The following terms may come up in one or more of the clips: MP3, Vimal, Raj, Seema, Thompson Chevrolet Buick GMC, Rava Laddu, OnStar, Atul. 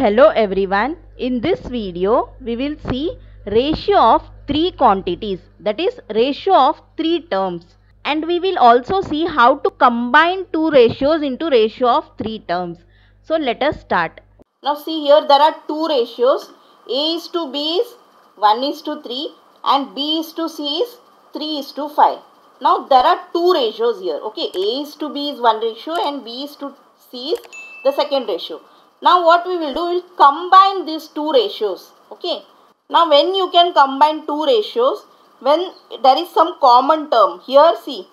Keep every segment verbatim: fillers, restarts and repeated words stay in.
Hello everyone, in this video we will see ratio of three quantities, that is ratio of three terms, and we will also see how to combine two ratios into ratio of three terms. So let us start. Now see here, there are two ratios. A is to B is one is to three and B is to C is three is to five. Now there are two ratios here. Okay, A is to B is one ratio and B is to C is the second ratio. Now what we will do, we will combine these two ratios. Okay. Now when you can combine two ratios, when there is some common term. Here see,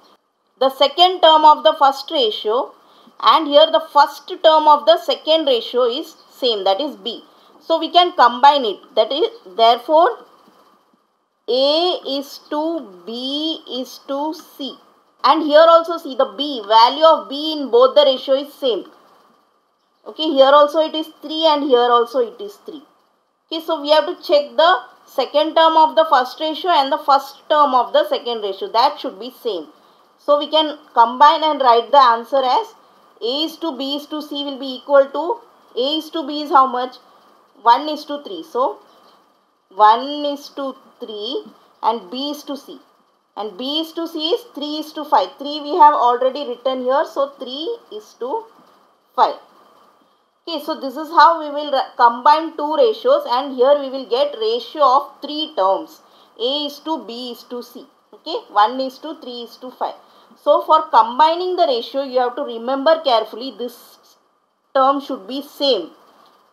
the second term of the first ratio and here the first term of the second ratio is same, that is B. So we can combine it. That is, therefore A is to B is to C. And here also see, the B, value of B in both the ratio is same. Okay, here also it is three and here also it is three. Okay, so we have to check the second term of the first ratio and the first term of the second ratio. That should be same. So we can combine and write the answer as A is to B is to C will be equal to, A is to B is how much? one is to three. So one is to three and B is to C. And B is to C is three is to five. three we have already written here. So three is to five. Okay, so this is how we will combine two ratios, and here we will get ratio of three terms. A is to B is to C. Okay, one is to three is to five. So for combining the ratio, you have to remember carefully this term should be same.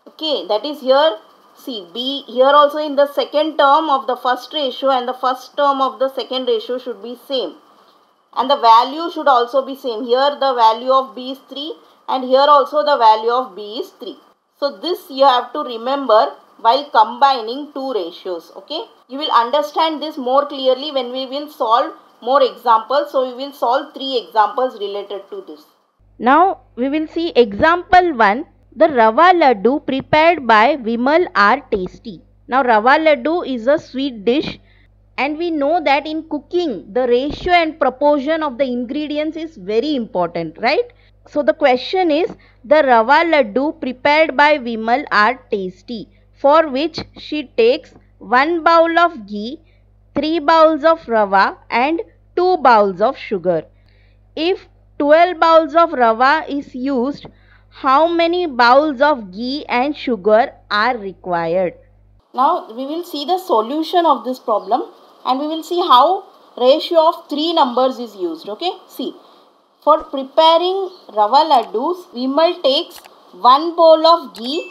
Okay, that is here, see B, here also in the second term of the first ratio and the first term of the second ratio should be same. And the value should also be same. Here the value of B is three. And here also the value of B is three. So this you have to remember while combining two ratios. Okay. You will understand this more clearly when we will solve more examples. So we will solve three examples related to this. Now we will see example one. The Rava Laddu prepared by Vimal are tasty. Now Rava Laddu is a sweet dish. And we know that in cooking the ratio and proportion of the ingredients is very important, right? So the question is, the Rava Laddu prepared by Vimal are tasty, for which she takes one bowl of ghee, three bowls of rava and two bowls of sugar. If twelve bowls of rava is used, how many bowls of ghee and sugar are required? Now we will see the solution of this problem and we will see how ratio of three numbers is used. Okay, see. For preparing Rava Laddus, Vimal takes one bowl of ghee,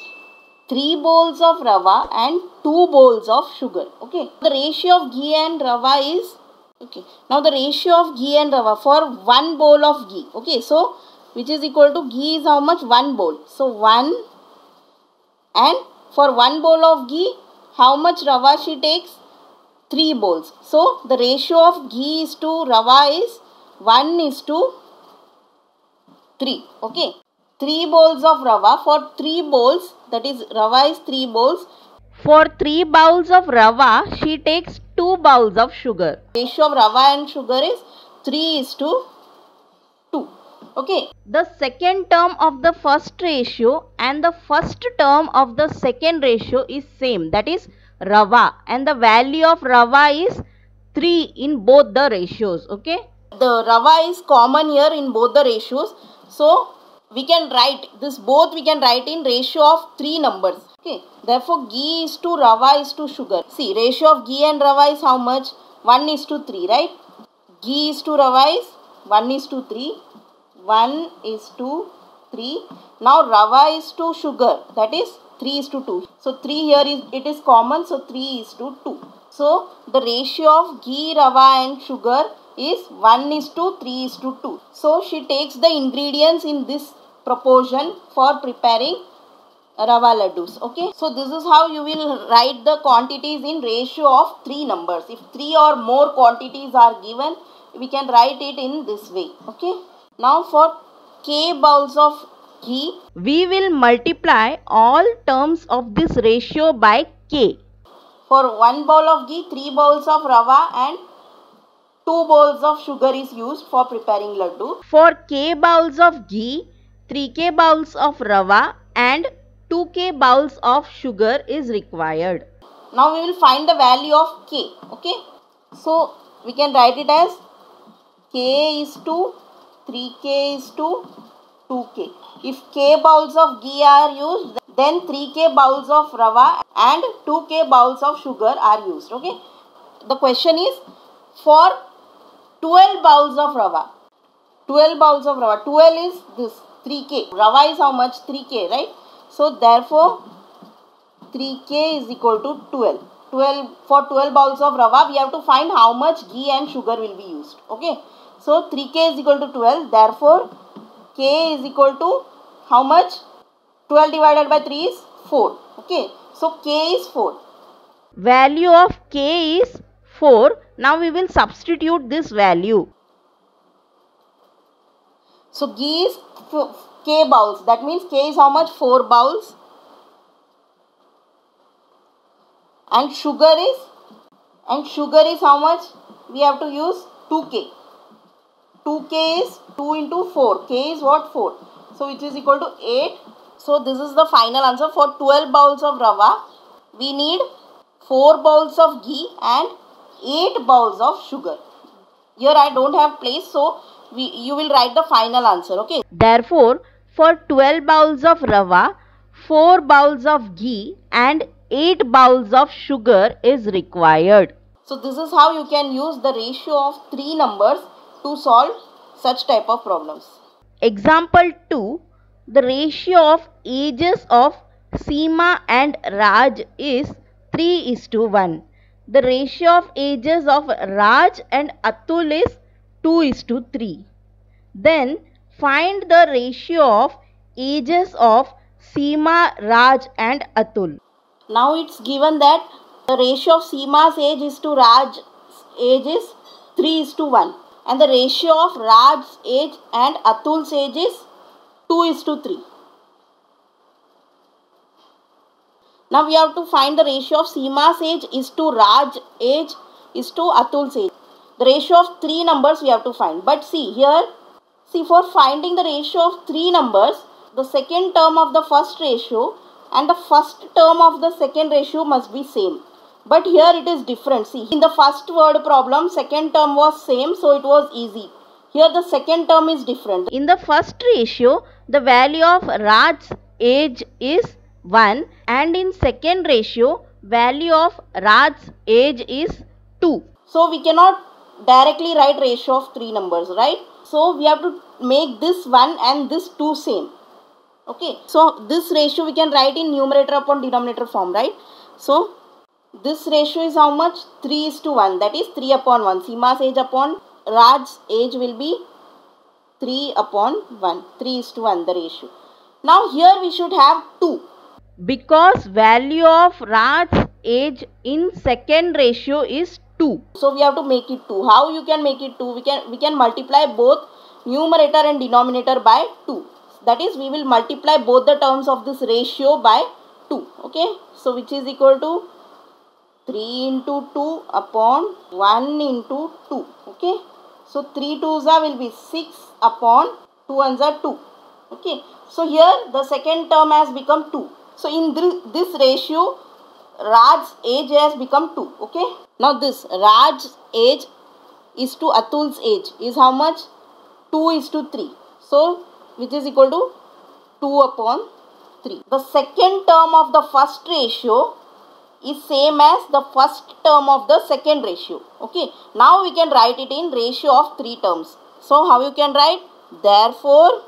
three bowls of rava and two bowls of sugar. Okay. The ratio of ghee and rava is, okay. Now the ratio of ghee and rava for one bowl of ghee. Okay. So, which is equal to ghee is how much? one bowl. So, one, and for one bowl of ghee, how much rava she takes? three bowls. So, the ratio of ghee is to rava is one is to three. Okay. three bowls of rava for three bowls, that is rava is three bowls. For three bowls of rava, she takes two bowls of sugar. Ratio of rava and sugar is three is to two. Okay. The second term of the first ratio and the first term of the second ratio is same, that is rava, and the value of rava is three in both the ratios. Okay. The rava is common here in both the ratios. So, we can write this, both we can write in ratio of three numbers. Okay. Therefore, ghee is to rava is to sugar. See, ratio of ghee and rava is how much? one is to three, right? Ghee is to rava is one is to three. one is to three. Now, rava is to sugar. That is three is to two. So, three here is, it is common. So, three is to two. So, the ratio of ghee, rava and sugar is one is to three is to two. So she takes the ingredients in this proportion for preparing Rava Laddus. Okay. So this is how you will write the quantities in ratio of three numbers. If three or more quantities are given, we can write it in this way. Okay. Now for K bowls of ghee, we will multiply all terms of this ratio by K. For one bowl of ghee, three bowls of rava and two bowls of sugar is used for preparing laddu. For K bowls of ghee, three K bowls of rava and two K bowls of sugar is required. Now we will find the value of K. Okay. So we can write it as K is two, three K is two, two K. If K bowls of ghee are used, then three K bowls of rava and two K bowls of sugar are used. Okay. The question is for twelve bowls of rava. twelve bowls of rava. twelve is this three K. Rava is how much? three K, right? So therefore three K is equal to twelve. twelve for twelve bowls of rava we have to find how much ghee and sugar will be used. Okay. So three K is equal to twelve. Therefore K is equal to how much? twelve divided by three is four. Okay. So K is four. Value of K is four. Now we will substitute this value. So ghee is K bowls. That means K is how much? four bowls. And sugar is, and sugar is how much? We have to use two K. two K is two into four. K is what? four. So which is equal to eight. So this is the final answer. For twelve bowls of rava, we need four bowls of ghee and eight bowls of sugar. Here I don't have place, so we, you will write the final answer. Okay. Therefore, for twelve bowls of rava, four bowls of ghee and eight bowls of sugar is required. So this is how you can use the ratio of three numbers to solve such type of problems. Example two. The ratio of ages of Seema and Raj is three is to one. The ratio of ages of Raj and Atul is two is to three. Then find the ratio of ages of Seema, Raj and Atul. Now it's given that the ratio of Seema's age is to Raj's age is three is to one. And the ratio of Raj's age and Atul's age is two is to three. Now we have to find the ratio of Seema's age is to Raj's age is to Atul's age. The ratio of three numbers we have to find. But see here, see for finding the ratio of three numbers, the second term of the first ratio and the first term of the second ratio must be same. But here it is different. See, in the first word problem, second term was same, so it was easy. Here the second term is different. In the first ratio, the value of Raj's age is one, and in second ratio, value of Raj's age is two. So we cannot directly write ratio of three numbers, right? So we have to make this one and this two same. Okay. So this ratio we can write in numerator upon denominator form, right? So this ratio is how much? three is to one. That is three upon one. Seema's age upon Raj's age will be three upon one. three is to one the ratio. Now here we should have two. Because value of Raj's age in second ratio is two. So we have to make it two. How you can make it two? We can, we can multiply both numerator and denominator by two. That is, we will multiply both the terms of this ratio by two. Okay. So which is equal to three into two upon one into two. Okay. So three twos are will be six upon two ones are two. Okay. So here the second term has become two. So in this ratio, Raj's age has become two. Okay. Now this Raj's age is to Atul's age is how much? two is to three. So which is equal to two upon three. The second term of the first ratio is same as the first term of the second ratio. Okay. Now we can write it in ratio of three terms. So how you can write? Therefore,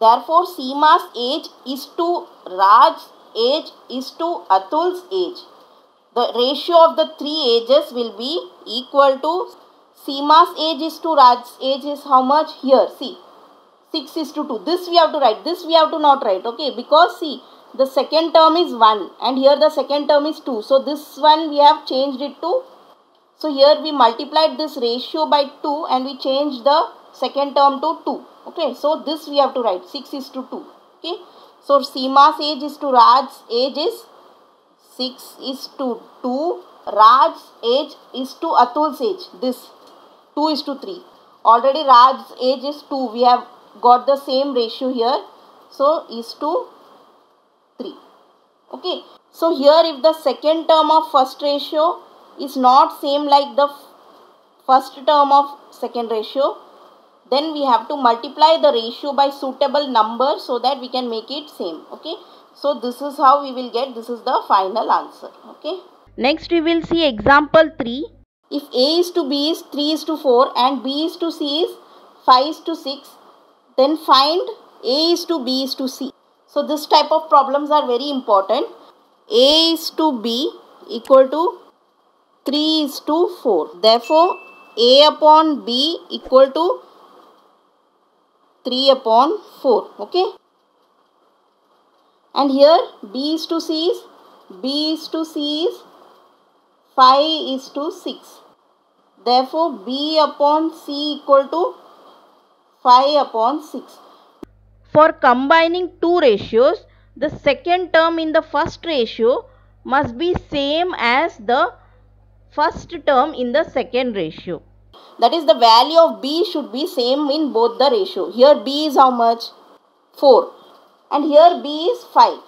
therefore Seema's age is to Raj's age is to Atul's age. The ratio of the three ages will be equal to Seema's age is to Raj's age is how much? Here, see, six is to two. This we have to write. This we have to not write. Okay. Because see, the second term is one and here the second term is two. So this one we have changed it to. So here we multiplied this ratio by two and we changed the second term to two. Okay. So this we have to write. six is to two. Okay. So Seema's age is to Raj's age is six is to two. Raj's age is to Atul's age. This two is to three. Already Raj's age is two. We have got the same ratio here. So is to three. Okay, so here if the second term of first ratio is not same like the first term of second ratio, then we have to multiply the ratio by suitable number so that we can make it same. Okay, so this is how we will get, this is the final answer. Okay, next we will see example three. If A is to B is three is to four and B is to C is five is to six, then find A is to B is to C. So this type of problems are very important. A is to B equal to three is to four. Therefore, A upon B equal to three upon four. Okay. And here B is to C is, B is to C is five is to six. Therefore, B upon C equal to five upon six. For combining two ratios, the second term in the first ratio must be same as the first term in the second ratio. That is, the value of B should be same in both the ratio. Here B is how much? four. And here B is five.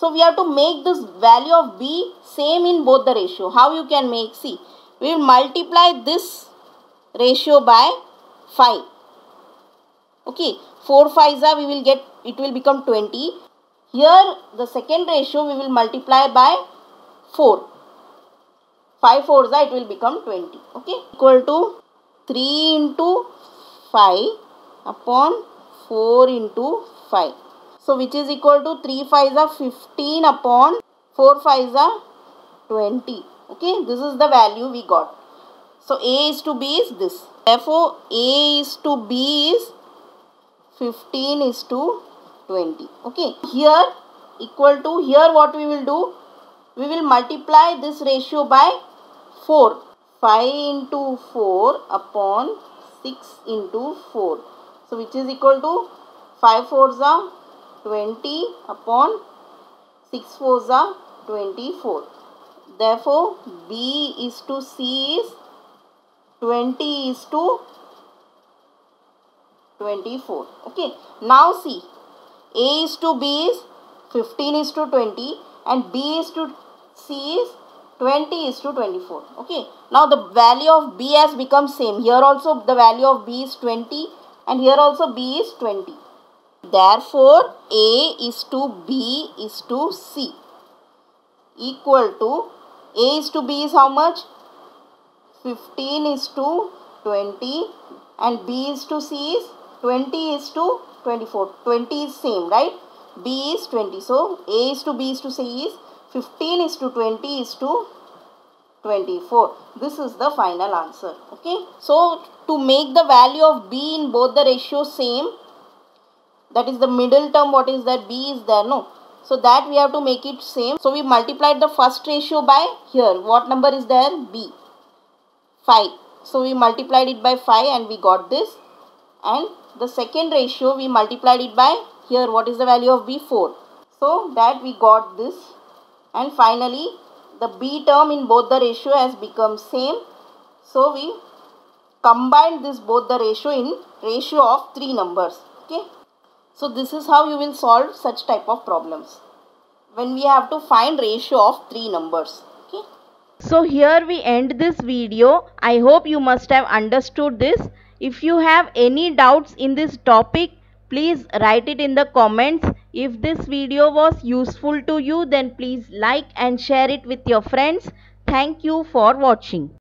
So we have to make this value of B same in both the ratio. How you can make? See, we will multiply this ratio by five. Okay, four fives are, we will get, it will become twenty. Here the second ratio we will multiply by four. five fours are, it will become twenty. Okay, equal to three into five upon four into five. So which is equal to three fives are fifteen upon four fives are twenty. Okay, this is the value we got. So A is to B is this. Therefore A is to B is fifteen is to twenty. Okay, here equal to, here what we will do, we will multiply this ratio by four. Five into four upon six into four, so which is equal to five fours are twenty upon six fours are twenty-four. Therefore B is to C is twenty is to twenty-four. Okay, now see, A is to B is fifteen is to twenty and B is to C is twenty is to twenty-four. Okay, now the value of B has become same. Here also the value of B is twenty and here also B is twenty. Therefore A is to B is to C equal to, A is to B is how much? fifteen is to twenty and B is to C is twenty is to twenty-four. twenty is same, right? B is twenty. So A is to B is to C is fifteen is to twenty is to twenty-four. This is the final answer. Okay, so to make the value of B in both the ratios same, that is the middle term, what is that? B is there, no? So that we have to make it same. So we multiplied the first ratio by, here what number is there? B, five. So we multiplied it by five and we got this. And the second ratio we multiplied it by, here what is the value of B? four. So that we got this. And finally, the B term in both the ratio has become same. So we combine this both the ratio in ratio of three numbers. Okay. So this is how you will solve such type of problems, when we have to find ratio of three numbers. Okay. So here we end this video. I hope you must have understood this. If you have any doubts in this topic, please write it in the comments. If this video was useful to you, then please like and share it with your friends. Thank you for watching.